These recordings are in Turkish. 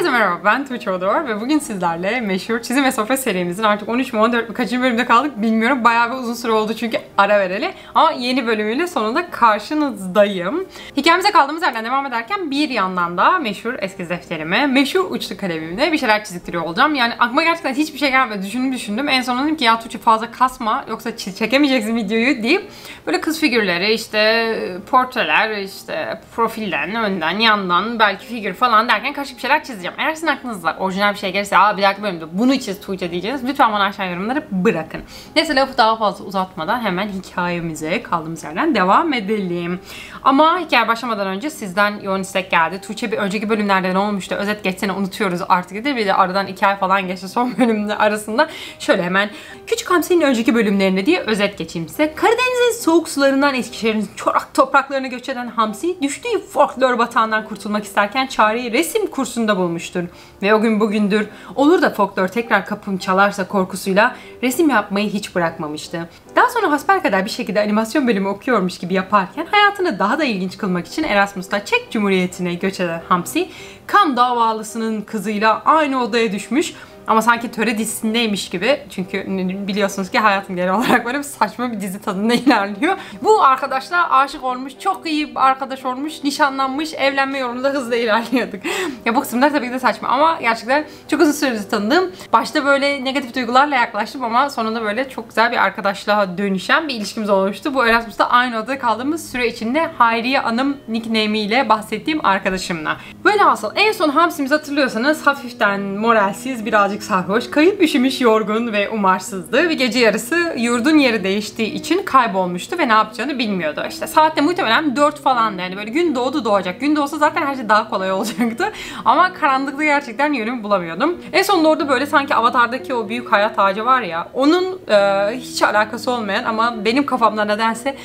Herkese merhaba, ben Tuğçe Audoire ve bugün sizlerle meşhur çizim ve sofra serimizin artık 13 mi 14 mi kaçıncı bölümde kaldık bilmiyorum. Bayağı bir uzun süre oldu çünkü ara vereli. Ama yeni bölümüyle sonunda karşınızdayım. Hikayemize kaldığımız yerden devam ederken bir yandan da meşhur eskiz defterimi, meşhur uçlu kalemimle bir şeyler çiziktiriyor olacağım. Yani aklıma gerçekten hiçbir şey gelmedi. Düşündüm. En son dedim ki ya Tuğçe fazla kasma yoksa çekemeyeceksin videoyu deyip böyle kız figürleri, işte portreler, işte profilden, önden, yandan, belki figür falan derken karışık bir şeyler çizeceğim. Eğer sizin aklınızda orijinal bir şey gelirse bir dahaki bölümde bunu çiz Tuğçe diyeceğiniz, lütfen bana aşağı yorumları bırakın. Neyse lafı daha fazla uzatmadan hemen hikayemize kaldığımız yerden devam edelim. Ama hikaye başlamadan önce sizden yoğun istek geldi. Tuğçe bir önceki bölümlerde ne olmuştu? Özet geçsene unutuyoruz artık dedi. Bir de aradan 2 ay falan geçti son bölümde arasında. Şöyle hemen Küçük Hamsi'nin önceki bölümlerinde diye özet geçeyim size. Karadeniz'in soğuk sularından Eskişehir'in çorak topraklarına göç eden Hamsi düştüğü folklor batağından kurtulmak isterken çareyi resim kursunda bulmuştur. Ve o gün bugündür olur da folklor tekrar kapım çalarsa korkusuyla resim yapmayı hiç bırakmamıştı. Daha sonra hasbelkader bir şekilde animasyon bölümü okuyormuş gibi yaparken hayatını daha da ilginç kılmak için Erasmus'ta Çek Cumhuriyeti'ne göç eden Hamsi kan davalısının kızıyla aynı odaya düşmüş. Ama sanki töre dizisindeymiş gibi. Çünkü biliyorsunuz ki hayatım genel olarak böyle bir saçma bir dizi tadında ilerliyor. Bu arkadaşla aşık olmuş, çok iyi bir arkadaş olmuş, nişanlanmış, evlenme yolunda hızla ilerliyorduk. Ya bu kısımlar tabii ki de saçma ama gerçekten çok uzun süredir tanıdığım, başta böyle negatif duygularla yaklaştım ama sonunda böyle çok güzel bir arkadaşlığa dönüşen bir ilişkimiz olmuştu. Bu Erasmus'ta aynı odada kaldığımız süre içinde Hayriye Hanım nickname'iyle bahsettiğim arkadaşımla. Velhasıl en son Hamsi'mizi hatırlıyorsanız hafiften moralsiz, birazcık sarhoş, kayıp üşümüş, yorgun ve umarsızdı ve gece yarısı yurdun yeri değiştiği için kaybolmuştu ve ne yapacağını bilmiyordu. İşte saatte muhtemelen 4 falandı, yani böyle gün doğdu doğacak. Gün doğsa zaten her şey daha kolay olacaktı ama karanlıkta gerçekten yönümü bulamıyordum. En sonunda orada böyle sanki Avatar'daki o büyük hayat ağacı var ya, onun hiç alakası olmayan ama benim kafamda nedense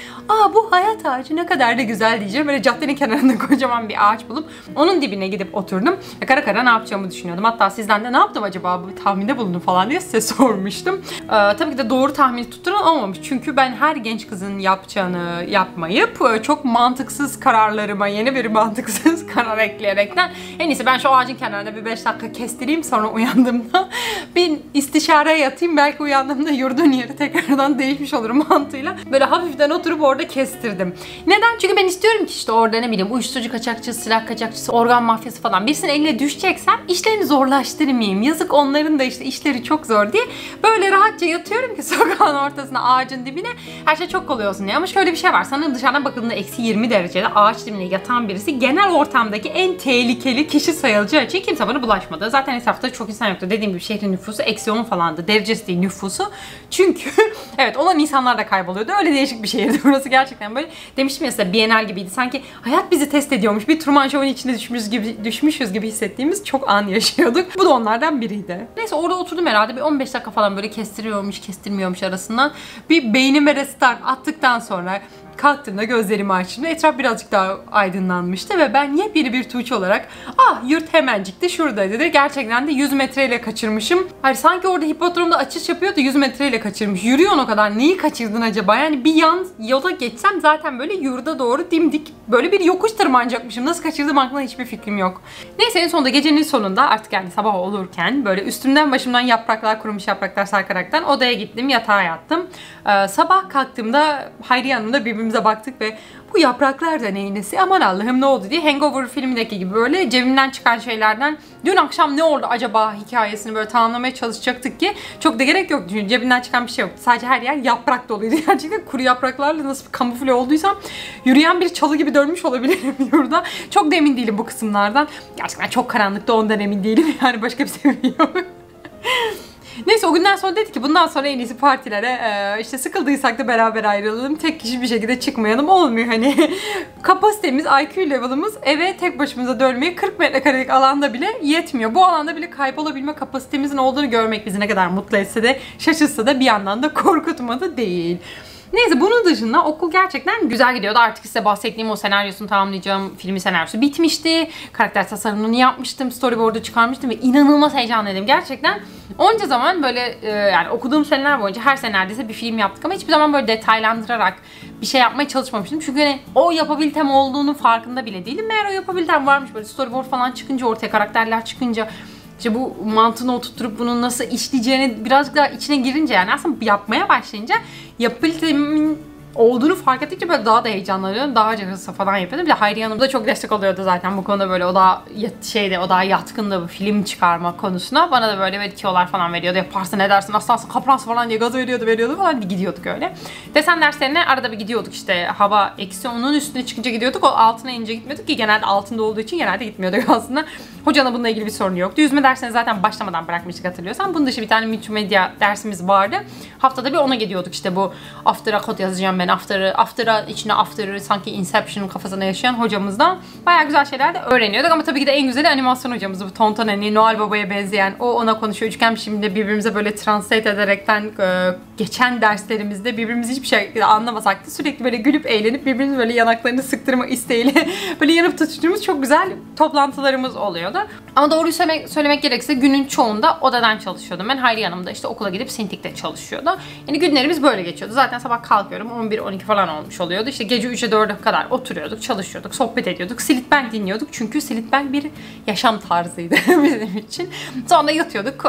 bu hayat ağacı ne kadar da güzel diyeceğim. Böyle caddenin kenarında kocaman bir ağaç bulup onun dibine gidip oturdum. Kara kara ne yapacağımı düşünüyordum. Hatta sizden de ne yaptım acaba bir tahminde bulundum falan diye size sormuştum. Tabii ki de doğru tahmini tutturan olmamış. Çünkü ben her genç kızın yapacağını yapmayıp çok mantıksız kararlarıma yeni bir mantıksız karar ekleyerekten en iyisi ben şu ağacın kenarında bir 5 dakika kestireyim, sonra uyandığımda bir istişareye yatayım, belki uyandığımda yurdun yeri tekrardan değişmiş olur mantığıyla böyle hafiften oturup orada kestirdim. Neden? Çünkü ben istiyorum ki işte orada ne bileyim uyuşturucu kaçakçısı, silah kaçakçısı, organ mafyası falan birisinin eline düşeceksem işlerini zorlaştırmayayım. Yazık onların da işte işleri çok zor diye böyle rahatça yatıyorum ki sokağın ortasına, ağacın dibine, her şey çok kolay olsun diye. Ama şöyle bir şey var, sanırım dışarıdan bakıldığında eksi 20 derecede ağaç dibine yatan birisi genel ortamdaki en tehlikeli kişi sayılacağı için kimse bana bulaşmadı. Zaten etrafta çok insan yoktu. Dediğim gibi şehrin nüfusu eksi 10 falandı. Derecesi değil, nüfusu. Çünkü evet, olan insanlar da kayboluyordu. Öyle değişik bir şehirdi burası gerçekten böyle. Demiştim ya size, Biennial gibiydi. Sanki hayat bizi test ediyormuş. Bir Truman Show'un içine düşmüşüz gibi hissettiğimiz çok an yaşıyorduk. Bu da onlardan biriydi. Neyse orada oturdum herhalde bir 15 dakika falan böyle kestiriyormuş kestirmiyormuş arasından. Bir beynime restart attıktan sonra kalktığımda gözlerimi açtığımda etraf birazcık daha aydınlanmıştı ve ben yepyeni bir Tuğçe olarak yurt hemencikti şuradaydı de gerçekten de 100 metreyle kaçırmışım. Hayır, sanki orada hipodromda açış yapıyordu, 100 metreyle kaçırmış. Yürüyorsun o kadar, neyi kaçırdın acaba? Yani bir yan yola geçsem zaten böyle yurda doğru dimdik böyle bir yokuş tırmanacakmışım. Nasıl kaçırdım aklına hiçbir fikrim yok. Neyse en sonunda gecenin sonunda artık yani sabah olurken böyle üstümden başımdan yapraklar, kurumuş yapraklar sarkaraktan odaya gittim, yatağa yattım. Sabah kalktığımda Hayriye Hanım'la birbirimize baktık ve bu yapraklar da neyin nesi, aman Allah'ım ne oldu diye Hangover filmindeki gibi böyle cebimden çıkan şeylerden dün akşam ne oldu acaba hikayesini böyle tamamlamaya çalışacaktık ki çok da gerek yoktu. Çünkü cebimden çıkan bir şey yoktu. Sadece her yer yaprak doluydu. Gerçekten kuru yapraklarla nasıl bir kamufle olduysam yürüyen bir çalı gibi dönmüş olabilirim yurda. Çok da emin değilim bu kısımlardan. Gerçekten çok karanlıkta, ondan emin değilim. Yani başka bir sebebi yok. Neyse o günden sonra dedi ki bundan sonra en iyisi partilere işte sıkıldıysak da beraber ayrılalım. Tek kişi bir şekilde çıkmayalım. Olmuyor hani. Kapasitemiz, IQ level'ımız eve tek başımıza dönmeye 40 metrekarelik alanda bile yetmiyor. Bu alanda bile kaybolabilme kapasitemizin olduğunu görmek bizi ne kadar mutlu etse de şaşırsa da bir yandan da korkutmadı değil. Neyse bunun dışında okul gerçekten güzel gidiyordu. Artık size bahsettiğim o senaryosunu tamamlayacağım filmin senaryosu bitmişti. Karakter tasarımını yapmıştım, storyboard'u çıkarmıştım ve inanılmaz heyecanlıydım. Gerçekten onca zaman böyle yani okuduğum seneler boyunca her sene neredeyse bir film yaptık ama hiçbir zaman böyle detaylandırarak bir şey yapmaya çalışmamıştım. Çünkü hani o yapabilitem olduğunun farkında bile değilim. Meğer o yapabilitem varmış, böyle storyboard falan çıkınca, ortaya karakterler çıkınca, İşte bu mantığını oturtturup bunun nasıl işleyeceğini birazcık daha içine girince, yani aslında yapmaya başlayınca, yapabilitemin olduğunu fark ettikçe böyle daha da heyecanlanıyorum. Daha hızlı falan yapıyordum. Bir de Hayriye Hanım da çok destek oluyordu zaten bu konuda, böyle o daha şeyde, o daha yatkındı bu film çıkarma konusuna. Bana da böyle tiyolar falan veriyordu. Yaparsın, edersin, aslansın, kapransın falan diye gaz veriyordu falan. Gidiyorduk öyle. Desen derslerine arada bir gidiyorduk işte. Hava eksi onun üstüne çıkınca gidiyorduk. O altına inince gitmiyorduk ki, genelde altında olduğu için genelde gitmiyorduk aslında. Hocanın bununla ilgili bir sorunu yoktu. Yüzme dersine zaten başlamadan bırakmıştık, hatırlıyorsan. Bunun dışı bir tane multimedya dersimiz vardı. Haftada bir ona gidiyorduk işte, bu after'a kod yazacağım ben. After'a içine after'ı sanki Inception'ın kafasına yaşayan hocamızdan bayağı güzel şeyler de öğreniyorduk. Ama tabii ki de en güzeli animasyon hocamızdı. Bu tonton, hani Noel Baba'ya benzeyen, o ona konuşuyor, üçgen biçiminde birbirimize böyle translate ederekten geçen derslerimizde birbirimizi hiçbir şey anlamasak da sürekli böyle gülüp eğlenip birbirimizi böyle yanaklarını sıktırma isteğiyle böyle yanıp tutuştuğumuz çok güzel toplantılarımız oluyordu. Ama doğruyu söylemek gerekirse günün çoğunda odadan çalışıyordum. Ben Hayriye Hanım da işte okula gidip Sintik'te çalışıyordu. Yani günlerimiz böyle geçiyordu. Zaten sabah kalkıyorum, 11-12 falan olmuş oluyordu. İşte gece 3'e 4'e kadar oturuyorduk, çalışıyorduk, sohbet ediyorduk. Silitbang dinliyorduk. Çünkü Silitbang bir yaşam tarzıydı bizim için. Sonra yatıyorduk.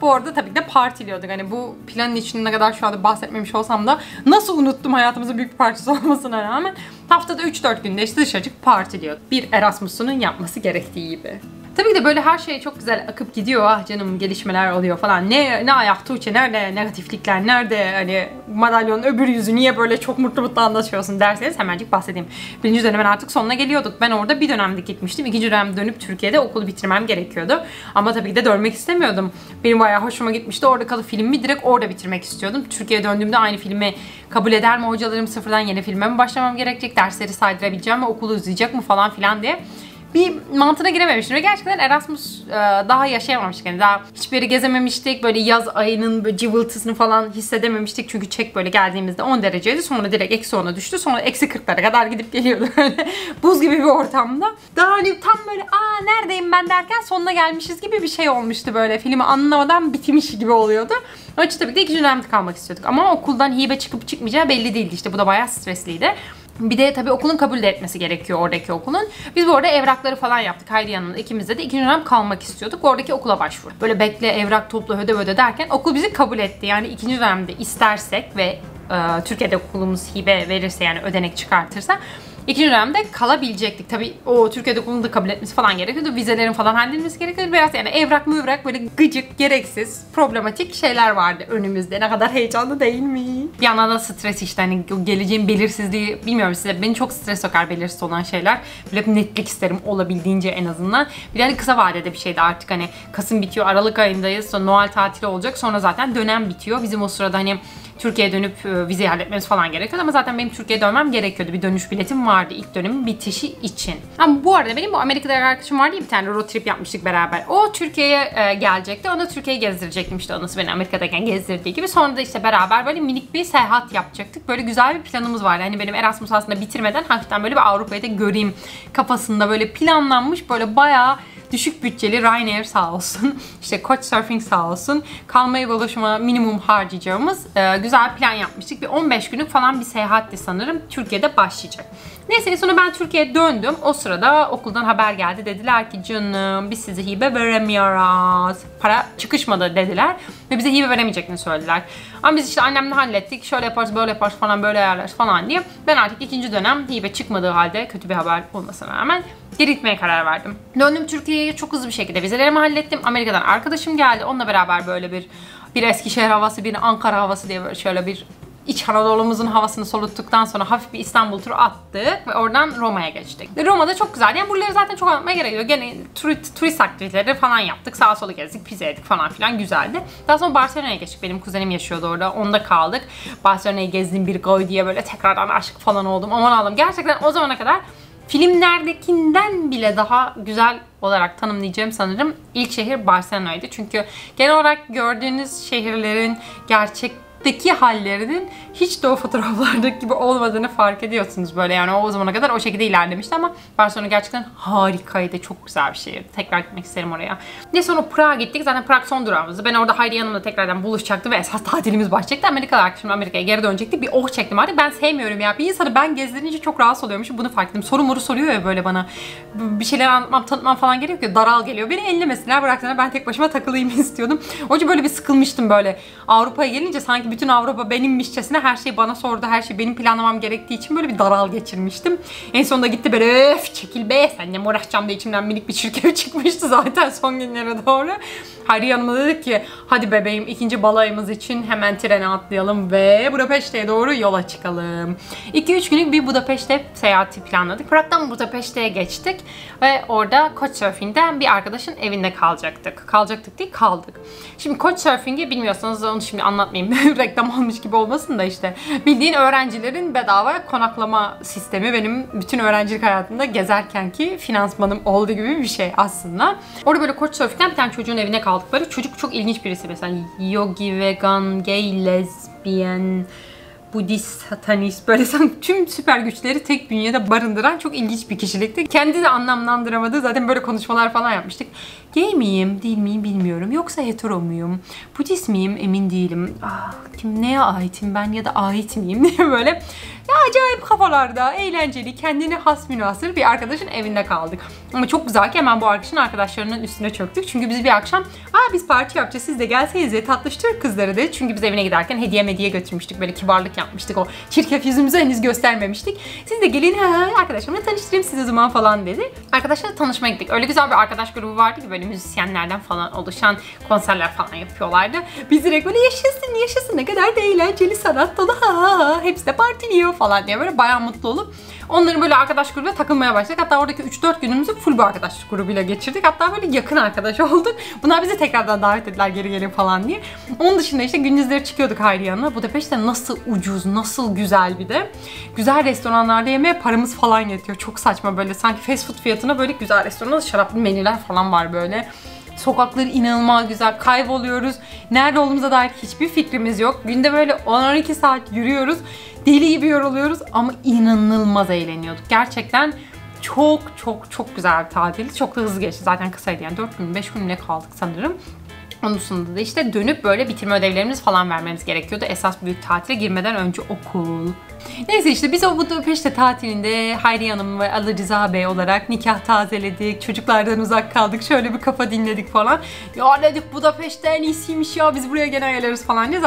Bu arada tabii ki de partiliyorduk. Hani bu planın içinde ne kadar şu anda bahsetmemiş olsam da nasıl unuttum hayatımızın büyük bir parçası olmasına rağmen. Haftada 3-4 günde işte dışarıcık partiliyorduk. Bir Erasmus'unun yapması gerektiği gibi. Tabii ki de böyle her şey çok güzel akıp gidiyor. Ah canım, gelişmeler oluyor falan. Ne ayak Tuğçe, nerede negatiflikler, nerede hani madalyonun öbür yüzü, niye böyle çok mutlu anlaşıyorsun derseniz hemencik bahsedeyim. Birinci dönemin artık sonuna geliyorduk. Ben orada bir dönemde gitmiştim. İkinci dönem dönüp Türkiye'de okulu bitirmem gerekiyordu. Ama tabii ki de dönmek istemiyordum. Benim bayağı hoşuma gitmişti. Orada kalıp filmi direkt orada bitirmek istiyordum. Türkiye'ye döndüğümde aynı filmi kabul eder mi hocalarım, sıfırdan yeni filme mi başlamam gerekecek? Dersleri saydırabileceğim mi? Okulu uzayacak mı falan filan diye bir mantığına girememiştim ve gerçekten Erasmus daha yaşayamamıştık. Yani daha hiçbir yeri gezememiştik. Böyle yaz ayının böyle cıvıltısını falan hissedememiştik. Çünkü Çek böyle geldiğimizde 10 dereceydi. Sonra direkt eksi 10'a düştü. Sonra eksi 40'lara kadar gidip geliyordu böyle. Buz gibi bir ortamda. Daha hani tam böyle aa neredeyim ben derken sonuna gelmişiz gibi bir şey olmuştu böyle. Filmi anlamadan bitmiş gibi oluyordu. Onun için tabii ki de ikinci dönemde kalmak istiyorduk. Ama okuldan hibe çıkıp çıkmayacağı belli değildi. İşte bu da bayağı stresliydi. Bir de tabii okulun kabul de etmesi gerekiyor, oradaki okulun. Biz bu arada evrakları falan yaptık. Hayriye Hanım'la ikimizde de ikinci dönem kalmak istiyorduk. Oradaki okula başvurduk. Böyle bekle, evrak topla, öde öde derken okul bizi kabul etti. Yani ikinci dönemde istersek ve Türkiye'de okulumuz hibe verirse, yani ödenek çıkartırsa İkinci dönemde kalabilecektik. Tabii o Türkiye'de bunu da kabul etmesi falan gerekiyordu. Vizelerin falan halledilmesi gerekiyordu. Biraz yani evrak müvrak böyle gıcık, gereksiz, problematik şeyler vardı önümüzde. Ne kadar heyecanlı değil mi? Bir yandan da stres işte. Hani geleceğin belirsizliği, bilmiyorum size. Beni çok stres sokar belirsiz olan şeyler. Böyle hep netlik isterim olabildiğince en azından. Bir de hani kısa vadede bir şeydi artık, hani Kasım bitiyor, Aralık ayındayız. Sonra Noel tatili olacak. Sonra zaten dönem bitiyor. Bizim o sırada hani Türkiye'ye dönüp vizeyi halletmemiz falan gerekiyordu ama zaten benim Türkiye'ye dönmem gerekiyordu. Bir dönüş biletim vardı ilk dönemin bitişi için. Ama bu arada benim bu Amerika'da arkadaşım vardı ya, bir tane road trip yapmıştık beraber. O Türkiye'ye gelecekti. Onu da Türkiye'yi gezdirecektim işte. O nasıl beni Amerika'dayken gezdirdiği gibi. Sonra da işte beraber böyle minik bir seyahat yapacaktık. Böyle güzel bir planımız vardı. Hani benim Erasmus aslında bitirmeden hafiften böyle bir Avrupa'yı da göreyim kafasında böyle planlanmış, böyle bayağı düşük bütçeli, Ryanair sağ olsun, işte Couchsurfing sağ olsun, kalmaya ve ulaşıma minimum harcayacağımız güzel plan yapmıştık. Bir 15 günlük falan bir seyahatti sanırım. Türkiye'de başlayacak. Neyse sonra ben Türkiye'ye döndüm. O sırada okuldan haber geldi. Dediler ki canım biz size hibe veremiyoruz. Para çıkışmadı dediler. Ve bize hibe veremeyeceklerini söylediler. Ama biz işte annemle hallettik. Şöyle yaparız, böyle yaparız falan, böyle ayarlarız falan diye. Ben artık ikinci dönem hibe çıkmadığı halde, kötü bir haber olmasına rağmen, geri gitmeye karar verdim. Döndüm Türkiye'ye, çok hızlı bir şekilde vizelerimi hallettim. Amerika'dan arkadaşım geldi. Onunla beraber böyle bir Eskişehir havası, bir Ankara havası diye böyle şöyle bir İç Anadolu'muzun havasını soluttuktan sonra hafif bir İstanbul turu attık ve oradan Roma'ya geçtik. Roma'da çok güzel. Yani buraları zaten çok anlatmaya gerek yok. Gene turist aktiviteleri falan yaptık. Sağa sola gezdik, pizza yedik falan filan, güzeldi. Daha sonra Barcelona'ya geçtik. Benim kuzenim yaşıyordu orada. Onda kaldık. Barcelona'yı gezdim bir goy diye böyle tekrardan aşık falan oldum. Aman Allah'ım, gerçekten o zamana kadar filmlerdekinden bile daha güzel olarak tanımlayacağım sanırım ilk şehir Barcelona'ydı. Çünkü genel olarak gördüğünüz şehirlerin gerçek deki hallerinin hiç de o fotoğraflardaki gibi olmadığını fark ediyorsunuz böyle. Yani o zamana kadar o şekilde ilerlemişti ama Barcelona gerçekten harikaydı. Çok güzel bir şehirdi. Tekrar gitmek isterim oraya. Ne sonra Prag'a gittik. Zaten Prag son durağımızdı. Ben orada Hayriye Hanım'la tekrardan buluşacaktım ve esas tatilimiz başlayacaktı. Amerika'da şimdi Amerika'ya geri dönecektik. Bir oh çektim artık. Ben sevmiyorum ya. Bir insanı ben gezdirince çok rahatsız oluyormuşum. Bunu fark ettim. Soru moru soruyor ya böyle bana. Bir şeyler anlatmam, tanıtmam falan geliyor ki daral geliyor. Beni ellemesinler, bıraksana ben tek başıma takılayım istiyordum. O yüzden böyle bir sıkılmıştım böyle. Avrupa'ya gelince sanki bütün Avrupa benimmişçesine her şey bana sordu. Her şey benim planlamam gerektiği için böyle bir daral geçirmiştim. En sonunda gitti böyle öf çekil be senle uğraşacağım da içimden minik bir çirkev çıkmıştı zaten son günlere doğru. Hayriye Hanım'a dedik ki hadi bebeğim ikinci balayımız için hemen trene atlayalım ve Budapeşte'ye doğru yola çıkalım. 2-3 günlük bir Budapeşte seyahati planladık. Prag'dan Budapeşte'ye geçtik ve orada Couchsurfing'den bir arkadaşın evinde kalacaktık. Kalacaktık değil, kaldık. Şimdi Couchsurfing'i bilmiyorsanız onu şimdi anlatmayayım. Reklam olmuş gibi olmasın da işte. Bildiğin öğrencilerin bedava konaklama sistemi benim bütün öğrencilik hayatımda gezerkenki finansmanım oldu gibi bir şey aslında. Orada böyle Couchsurfing'den bir tane çocuğun evine kaldık böyle. Çocuk çok ilginç birisi mesela. Yogi, vegan, gay, lesbiyen, Budist, satanist, böyle tüm süper güçleri tek bünyede barındıran çok ilginç bir kişilikti. Kendi de anlamlandıramadı. Zaten böyle konuşmalar falan yapmıştık. Gay miyim, değil miyim bilmiyorum. Yoksa hetero muyum? Budist miyim? Emin değilim. Ah, kim neye aitim ben ya da ait miyim diye böyle ya acayip kafalarda, eğlenceli, kendini has münasır bir arkadaşın evinde kaldık. Ama çok güzel ki hemen bu arkadaşlarının üstüne çöktük. Çünkü biz bir akşam biz parti yapacağız siz de gelseniz de tatlıştır kızları dedi. Çünkü biz evine giderken hediye götürmüştük. Böyle kibarlık yapmıştık. O çirkef yüzümüzü henüz göstermemiştik. Siz de gelin arkadaşlarımla tanıştırayım sizi o zaman falan dedi. Arkadaşlarla tanışmaya gittik. Öyle güzel bir arkadaş grubu vardı ki böyle müzisyenlerden falan oluşan konserler falan yapıyorlardı. Biz direkt böyle yaşasın ne kadar da eğlenceli sanat dolu hepsi de partiliyor falan diye böyle bayağı mutlu olup onların böyle arkadaş grubuyla takılmaya başladık. Hatta oradaki 3-4 günümüzü full bu arkadaş grubuyla geçirdik. Hatta böyle yakın arkadaş olduk. Bunlar bizi tekrardan davet ettiler geri gelin falan diye. Onun dışında işte gündüzleri çıkıyorduk Hayriye Hanım'la. Budapeşte nasıl ucuz, nasıl güzel bir de. Güzel restoranlarda yemeğe paramız falan yetiyor. Çok saçma böyle sanki fast food fiyatına böyle güzel restoranda şaraplı menüler falan var böyle. Sokakları inanılmaz güzel, kayboluyoruz. Nerede olduğumuza dair hiçbir fikrimiz yok. Günde böyle 10-12 saat yürüyoruz. Deli gibi yoruluyoruz ama inanılmaz eğleniyorduk. Gerçekten çok güzel bir tatildi. Çok da hızlı geçti zaten kısaydı yani 4 gün 5 günle kaldık sanırım. Onun sonunda da işte dönüp böyle bitirme ödevlerimiz falan vermemiz gerekiyordu. Esas büyük tatile girmeden önce okul. Neyse işte biz o Budapeşte tatilinde Hayriye Hanım ve Aliciza Bey olarak nikah tazeledik, çocuklardan uzak kaldık, şöyle bir kafa dinledik falan. Ya dedik Budapeşte en iyisiymiş ya biz buraya gene geliriz falan diye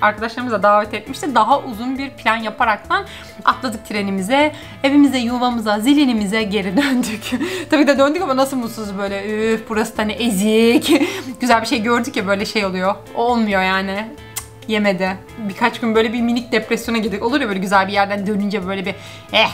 arkadaşlarımız da davet etmişti. Daha uzun bir plan yaparaktan atladık trenimize, evimize, yuvamıza, zilinimize geri döndük. Tabii de döndük ama nasıl mutsuz böyle üf burası da ne ezik. Güzel bir şey gördük ya böyle şey oluyor. Olmuyor yani. Yemedi. Birkaç gün böyle bir minik depresyona girdik. Olur ya böyle güzel bir yerden dönünce böyle bir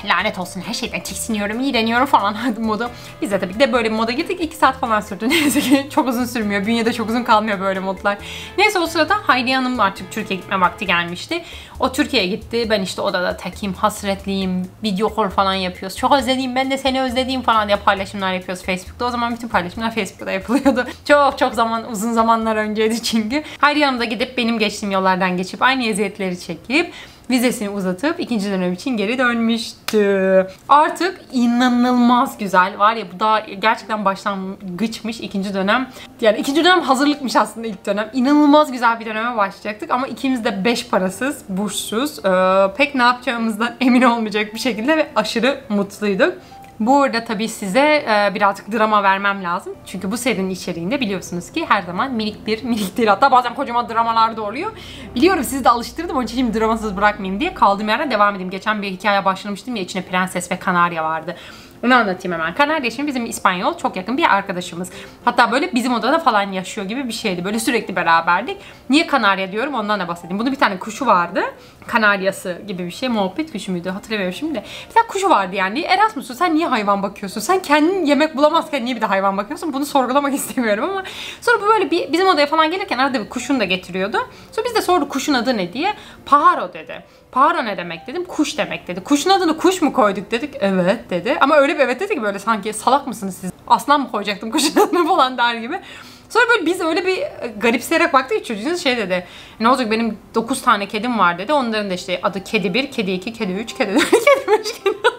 lanet olsun her şeyden tiksiniyorum, iğreniyorum falan modu. Biz de tabii ki de böyle bir moda girdik. 2 saat falan sürdü. Neyse ki çok uzun sürmüyor. Bünyede çok uzun kalmıyor böyle modlar. Neyse o sırada Hayriye Hanım artık Türkiye'ye gitme vakti gelmişti. O Türkiye'ye gitti. Ben işte odada tekim, hasretliyim. Video call falan yapıyoruz. Çok özlediğim, ben de seni özlediğim falan diye paylaşımlar yapıyoruz Facebook'ta. O zaman bütün paylaşımlar Facebook'ta yapılıyordu. Çok uzun zamanlar önceydi çünkü. Hayriye Hanım da gidip benim geçtiğim yollardan geçip aynı eziyetleri çekip vizesini uzatıp ikinci dönem için geri dönmüştü. Artık inanılmaz güzel. Var ya bu daha gerçekten başlangıçmış ikinci dönem. Yani ikinci dönem hazırlıkmış aslında ilk dönem. İnanılmaz güzel bir döneme başlayacaktık ama ikimiz de 5 parasız, burçsuz, pek ne yapacağımızdan emin olmayacak bir şekilde ve aşırı mutluyduk. Bu arada tabii size birazcık drama vermem lazım. Çünkü bu serinin içeriğinde biliyorsunuz ki her zaman minik bir hatta bazen kocaman dramalar da oluyor. Biliyorum sizi de alıştırdım. Onun için şimdi dramasız bırakmayayım diye kaldığım yerden devam edeyim. Geçen bir hikaye başlamıştım ya içine Prenses ve Kanarya vardı. Onu anlatayım hemen. Kanarya şimdi bizim İspanyol çok yakın bir arkadaşımız. Hatta böyle bizim odada falan yaşıyor gibi bir şeydi. Böyle sürekli beraberdik. Niye Kanarya diyorum ondan da bahsedeyim. Bunun bir tane kuşu vardı. Kanaryası gibi bir şey. Muhabbet kuşu muydu? Hatırlamıyorum şimdi. Bir tane kuşu vardı yani. Erasmus'u sen niye hayvan bakıyorsun? Sen kendin yemek bulamazken niye bir de hayvan bakıyorsun? Bunu sorgulamak istemiyorum ama. Sonra bu böyle bizim odaya falan gelirken arada bir kuşunu da getiriyordu. Sonra biz de sorduk kuşun adı ne diye. Pájaro dedi. Pájaro ne demek dedim. Kuş demek dedi. Kuşun adını kuş mu koyduk dedik. Evet dedi. Ama öyle bir evet dedi ki böyle sanki salak mısınız siz? Aslan mı koyacaktım kuşun adını falan der gibi. Sonra böyle biz öyle bir garipseyerek baktık. Çocuğunuz şey dedi. Ne olacak, benim 9 tane kedim var dedi. Onların da işte adı kedi 1, kedi 2, kedi 3, kedi 4, kedi 5, kedi 6.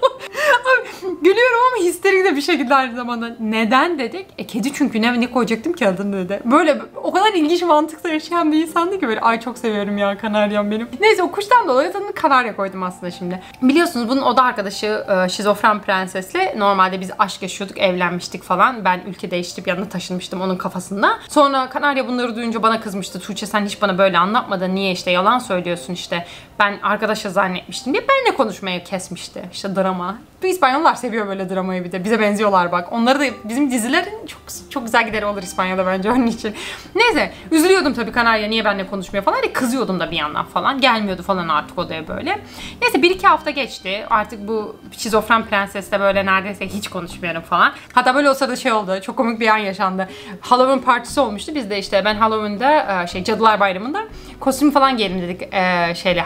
Gülüyorum ama histerik de bir şekilde aynı zamanda. Neden dedik? Kedi çünkü ne koyacaktım ki adını dedi. Böyle o kadar ilginç mantıkla yaşayan bir insandı ki böyle ay çok seviyorum ya Kanaryam benim. Neyse o kuştan dolayı adını Kanarya koydum aslında şimdi. Biliyorsunuz bunun oda arkadaşı şizofren prensesle normalde biz aşk yaşıyorduk, evlenmiştik falan. Ben ülke değiştirip yanına taşınmıştım onun kafasında. Sonra Kanarya bunları duyunca bana kızmıştı. Tuğçe sen hiç bana böyle anlatmadın. Niye işte yalan söylüyorsun işte. Ben arkadaşa zannetmiştim diye benimle konuşmayı kesmişti. İşte drama. İspanyollar seviyor böyle dramayı bir de. Bize benziyorlar bak. Onları da bizim dizilerin çok güzel gideri olur İspanya'da bence onun için. Neyse üzülüyordum tabii Kanarya niye benimle konuşmuyor falan. Hani kızıyordum da bir yandan falan. Gelmiyordu falan artık odaya böyle. Neyse 1-2 hafta geçti. Artık bu şizofren prensesle böyle neredeyse hiç konuşmuyorum falan. Hatta böyle olsa da şey oldu. Çok komik bir an yaşandı. Halloween partisi olmuştu. Biz de işte ben Halloween'da Cadılar Bayramı'nda kostüm falan giyelim dedik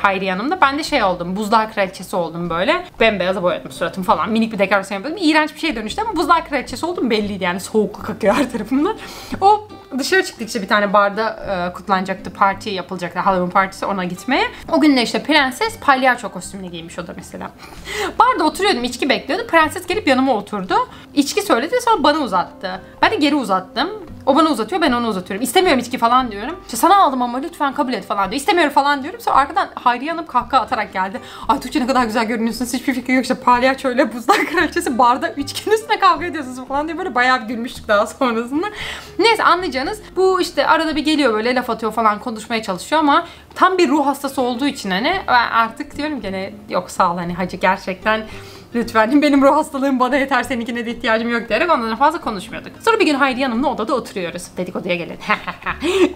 Hayriye Hanım'da. Ben de şey oldum. Buzlar Kraliçesi oldum böyle. Bembeyaza boyadım suratımı falan. Minik bir dekorasyon yapıyordum. İğrenç bir şey dönüştü ama buzlar kraliçesi oldum belliydi yani. Soğukluk akıyor her tarafımdan. O dışarı çıktık işte bir tane barda kutlanacaktı. Parti yapılacaktı. Halloween partisi ona gitmeye. O gün de işte prenses palyaço kostümünü giymiş o da mesela. Barda oturuyordum. İçki bekliyordu. Prenses gelip yanıma oturdu. İçki söyledi sonra bana uzattı. Ben de geri uzattım. O bana uzatıyor, ben ona uzatıyorum. İstemiyorum içki falan diyorum. İşte sana aldım ama lütfen kabul et falan diyor. İstemiyorum falan diyorum. Sonra arkadan Hayriye Hanım kahkaha atarak geldi. Ay Tuğçe ne kadar güzel görünüyorsunuz. Hiçbir fikri yok işte palyaçoyla buzlar kraliçesi barda içkinin üstüne kavga ediyorsunuz falan diye böyle bayağı bir gülmüştük daha sonrasında. Neyse anlayacağınız bu işte arada bir geliyor böyle laf atıyor falan konuşmaya çalışıyor ama tam bir ruh hastası olduğu için hani artık diyorum gene yok sağ ol hani hacı gerçekten lütfen benim ruh hastalığım bana yeter seninkine de ihtiyacım yok diyerek ondan fazla konuşmuyorduk. Sonra bir gün Hayriye Hanım'la odada oturuyoruz. Dedikoduya gelin.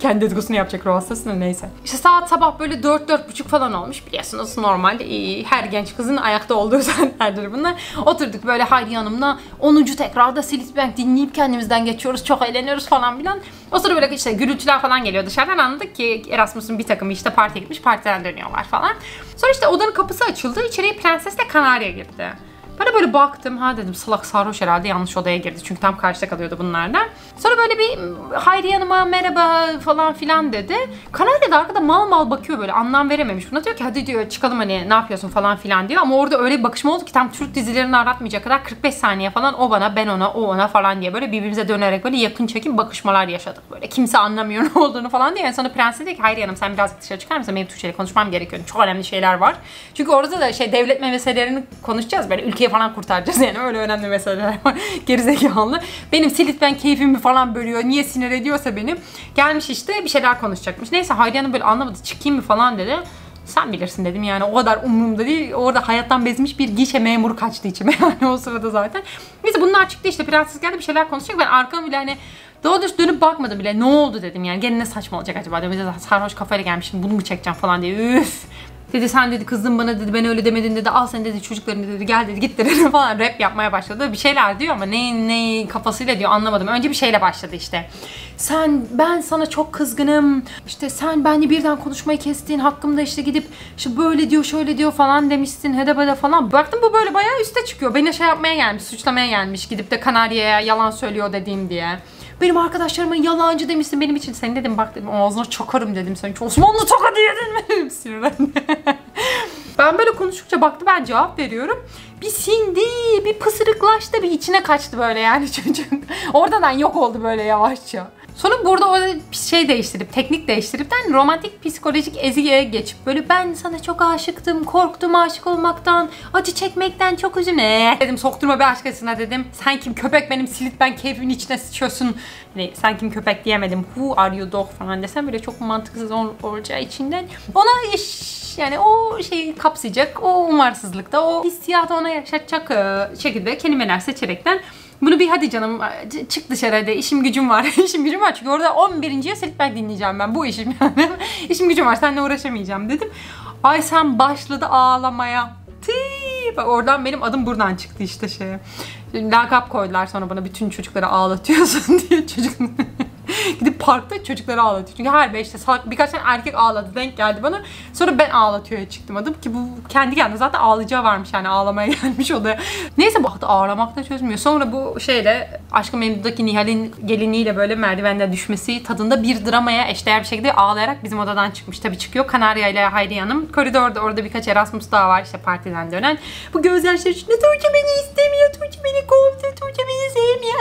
Kendi dedikodusunu yapacak ruh hastasını neyse. İşte saat sabah böyle 4-4.30 falan olmuş. Biliyorsunuz normal her genç kızın ayakta olduğu saatlerdir bunlar. Oturduk böyle Hayriye Hanım'la 10. tekrarda Silitbang dinleyip kendimizden geçiyoruz. Çok eğleniyoruz falan filan. O sırada böyle işte gürültüler falan geliyor dışarıdan anladık ki Erasmus'un bir takımı işte partiye gitmiş partiden dönüyorlar falan. Sonra işte odanın kapısı açıldı. İçeriye prenses de Kanarya girdi. Ben de böyle baktım ha dedim salak sarhoş herhalde yanlış odaya girdi çünkü tam karşıda kalıyordu bunlardan. Sonra böyle bir Hayriye Hanım'a merhaba falan filan dedi. Kanarya da arkada mal mal bakıyor böyle anlam verememiş. Buna diyor ki hadi diyor çıkalım hani ne yapıyorsun falan filan diyor. Ama orada öyle bir bakışma oldu ki tam Türk dizilerini aratmayacak kadar 45 saniye falan o bana ben ona o ona falan diye böyle birbirimize dönerek böyle yakın çekim bakışmalar yaşadık. Böyle kimse anlamıyor ne olduğunu falan diye. Yani sonra prenses dedi ki Hayriye Hanım sen birazcık dışarı çıkar mısın? Benim Tuğçe'yle konuşmam gerekiyor. Çok önemli şeyler var. Çünkü orada da şey devlet meselelerini konuşacağız böyle ülke falan kurtaracağız yani öyle önemli meseleler var gerizekalı. Benim Silitbang keyfimi falan bölüyor. Niye sinir ediyorsa benim. Gelmiş işte bir şeyler konuşacakmış. Neyse Hayriye Hanım böyle anlamadı çıkayım mı falan dedi. Sen bilirsin dedim yani o kadar umurumda değil. Orada hayattan bezmiş bir gişe memuru kaçtı içime yani o sırada zaten. Neyse bunlar çıktı işte prenses geldi bir şeyler konuşacak. Ben arkamı bile hani doğrusu dönüp bakmadım bile ne oldu dedim yani. Gene ne saçma olacak acaba dedim. Sarhoş kafayla gelmişim bunu mu çekeceğim falan diye üf. Dedi sen dedi kızdın bana dedi ben öyle demedin dedi al sen dedi çocuklarını dedi gel dedi git dedi falan rap yapmaya başladı bir şeyler diyor ama neyin kafasıyla diyor anlamadım önce bir şeyle başladı işte ben sana çok kızgınım işte sen benimle birden konuşmayı kestin hakkımda işte gidip işte böyle diyor şöyle diyor falan demişsin hedebede falan baktım bu böyle bayağı üste çıkıyor beni şey yapmaya gelmiş suçlamaya gelmiş gidip de Kanarya'ya yalan söylüyor dediğim diye. Benim arkadaşlarıma yalancı demişsin benim için. Sen dedim bak dedim ağzına çakarım dedim. Sen Osmanlı tokadı yedin mi? Dedim sinirlendim. Ben böyle konuştukça baktı ben cevap veriyorum. Bir sindi, bir pısırıklaştı, bir içine kaçtı böyle yani çocuk. Oradan yok oldu böyle yavaşça. Sonra burada orada bir şey değiştirip, teknik değiştiripten romantik psikolojik ezgiye geçip böyle ben sana çok aşıktım, korktum aşık olmaktan, acı çekmekten çok üzüm. Dedim sokturma bir aşkasına dedim. Sen kim köpek benim Silitbang keyfimin içine sıçıyorsun. Hani sen kim köpek diyemedim. Who are you dog falan desem böyle çok mantıksız olacağı içinden. Ona yani o şeyi kapsayacak, o umarsızlıkta, o hissiyatı ona yaşatacak şekilde kelimeler seçerekten bunu bir hadi canım çık dışarı de işim gücüm var. İşim gücüm var çünkü orada 11.ye Silitbang dinleyeceğim ben bu işim yani. İşim gücüm var seninle uğraşamayacağım dedim. Ay sen başladı ağlamaya. Tiii. Oradan benim adım buradan çıktı işte şeye. Lakap koydular sonra bana bütün çocukları ağlatıyorsun diye çocuk. Gidip parkta çocukları ağlatıyor. Çünkü her 5'te birkaç tane erkek ağladı, denk geldi bana. Sonra ben ağlatıyor'ya çıktım adım ki bu kendi kendine zaten ağlayacağı varmış yani, ağlamaya gelmiş odaya. Neyse bu ağlamak da çözmüyor. Sonra bu şeyle Aşkın Memnu'daki Nihal'in geliniyle böyle merdivenden düşmesi tadında bir dramaya eşdeğer bir şekilde ağlayarak bizim odadan çıkmış. Tabii çıkıyor Kanarya ile Hayriye Hanım. Koridorda orada birkaç Erasmus daha var işte partiden dönen. Bu gözyaşları içinde Tuğçe beni istemiyor, Tuğçe beni kovdu, Tuğçe beni sevmiyor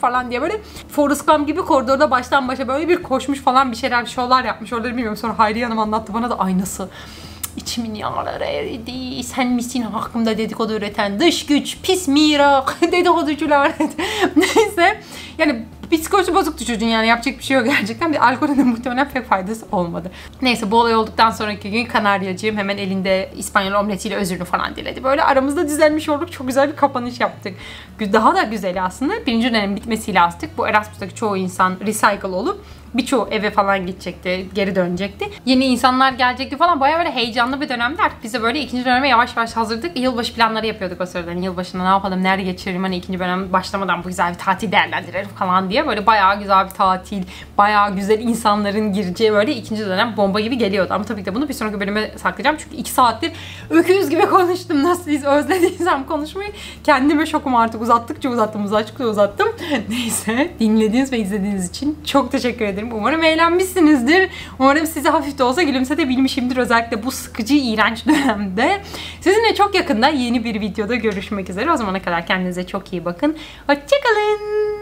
falan diye böyle Forrest Gump gibi koridorda baştan başa böyle bir koşmuş falan, bir şeyler, bir şovlar yapmış orada, bilmiyorum. Sonra Hayriye Hanım anlattı bana da aynası. İçimin yağları eridi. Sen misin hakkımda dedikodu üreten dış güç, pis mirak, dedikoducular. Neyse. Yani psikoloji bozuktu çocuğun yani, yapacak bir şey yok gerçekten. Bir alkolün de muhtemelen pek faydası olmadı. Neyse bu olay olduktan sonraki gün Kanaryacığım hemen elinde İspanyol omletiyle özürünü falan diledi. Böyle aramızda düzelmiş olduk. Çok güzel bir kapanış yaptık. Daha da güzel aslında. Birinci dönemin bitmesiyle astık. Bu Erasmus'taki çoğu insan recycle olup birçoğu eve falan gidecekti, geri dönecekti. Yeni insanlar gelecekti falan. Bayağı böyle heyecanlı bir dönemdi. Artık biz de böyle ikinci döneme yavaş yavaş hazırdık. Yılbaşı planları yapıyorduk o sırada. Yani yılbaşında ne yapalım, nerede geçiririm, hani ikinci dönem başlamadan bu güzel bir tatil değerlendirelim falan diye. Böyle bayağı güzel bir tatil, bayağı güzel insanların gireceği böyle ikinci dönem bomba gibi geliyordu. Ama tabii ki de bunu bir sonraki bölüme saklayacağım. Çünkü 2 saattir öküz gibi konuştum. Nasıl özlediysem konuşmayı. Kendime şokum artık. Uzattıkça uzattım, uzattıkça uzattım. Neyse, dinlediğiniz ve izlediğiniz için çok teşekkür ederim. Umarım eğlenmişsinizdir. Umarım sizi hafif de olsa gülümsetebilmişimdir. Özellikle bu sıkıcı, iğrenç dönemde. Sizinle çok yakında yeni bir videoda görüşmek üzere. O zamana kadar kendinize çok iyi bakın. Hoşçakalın.